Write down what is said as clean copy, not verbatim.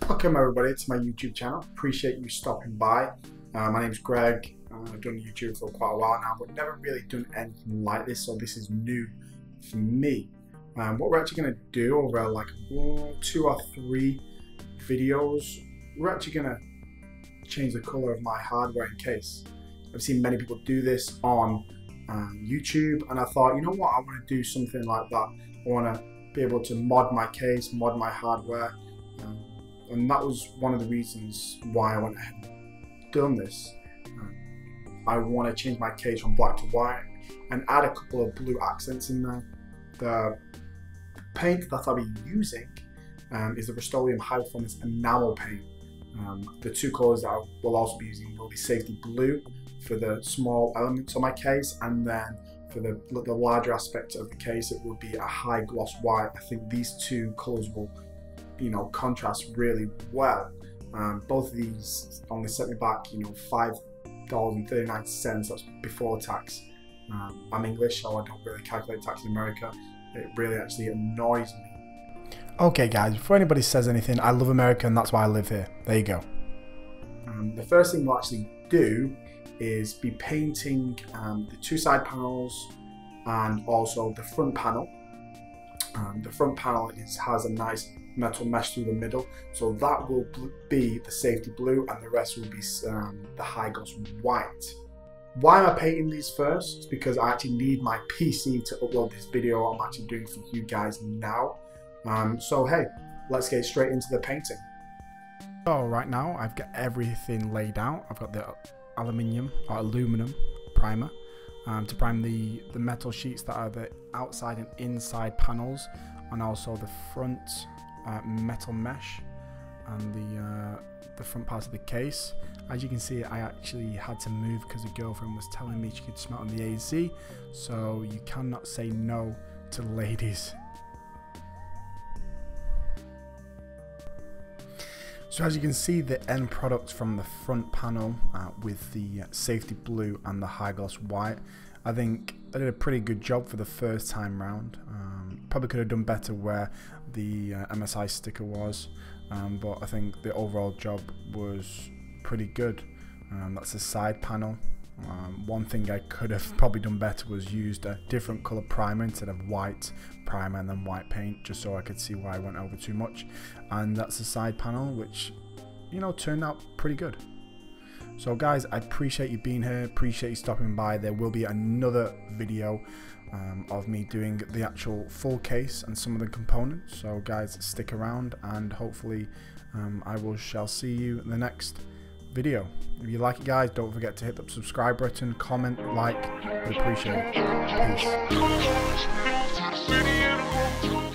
Welcome everybody to my YouTube channel. Appreciate you stopping by. My name's Greg. I've done YouTube for quite a while now, but never really done anything like this, so this is new for me. What we're actually going to do over like 2 or 3 videos, we're actually going to change the color of my hardware and case. I've seen many people do this on YouTube, and I thought, you know what, I want to do something like that. I want to be able to mod my case, mod my hardware, and that was one of the reasons why I went ahead and done this. I want to change my case from black to white and add a couple of blue accents in there. The paint that I'll be using is the Rust-Oleum high performance enamel paint. The two colors that I will also be using will be safety blue for the small elements on my case, and then for the larger aspect of the case it will be a high gloss white. I think these two colors will, you know, contrast really well. Both of these only set me back, you know, $5.39, that's before tax. I'm English, so I don't really calculate tax in America. It really actually annoys me. Okay guys, before anybody says anything, I love America and that's why I live here. There you go. The first thing we'll actually do is be painting the two side panels and also the front panel. The front panel has a nice metal mesh through the middle, so that will be the safety blue and the rest will be the high gloss white. Why am I painting these first? It's because I actually need my PC to upload this video I'm actually doing for you guys now. So hey, let's get straight into the painting. So right now I've got everything laid out. I've got the aluminum primer to prime the metal sheets that are the outside and inside panels, and also the front metal mesh and the front parts of the case. As you can see, I actually had to move because the girlfriend was telling me she could smell on the AC, so you cannot say no to ladies. So as you can see, the end product from the front panel with the safety blue and the high gloss white, I think I did a pretty good job for the first time round. Probably could have done better where the MSI sticker was, but I think the overall job was pretty good. That's the side panel. One thing I could have probably done better was used a different colour primer instead of white primer and then white paint, just so I could see why I went over too much. And that's the side panel, which, you know, turned out pretty good. So guys, I appreciate you being here, appreciate you stopping by. There will be another video of me doing the actual full case and some of the components, so guys, stick around and hopefully I shall see you in the next video. If you like it guys, don't forget to hit the subscribe button, comment, like, we appreciate it. Peace.